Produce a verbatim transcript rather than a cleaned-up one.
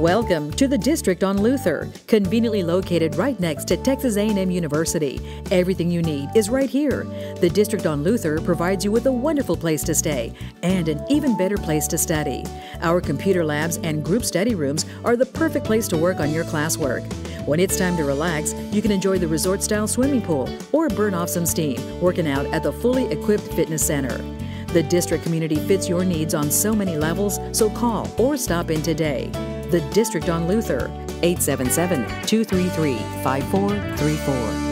Welcome to the District on Luther, conveniently located right next to Texas A and M University. Everything you need is right here. The District on Luther provides you with a wonderful place to stay and an even better place to study. Our computer labs and group study rooms are the perfect place to work on your classwork. When it's time to relax, you can enjoy the resort-style swimming pool or burn off some steam working out at the fully equipped fitness center. The District community fits your needs on so many levels, so call or stop in today. The District on Luther, eight seven seven, two three three, five four three four.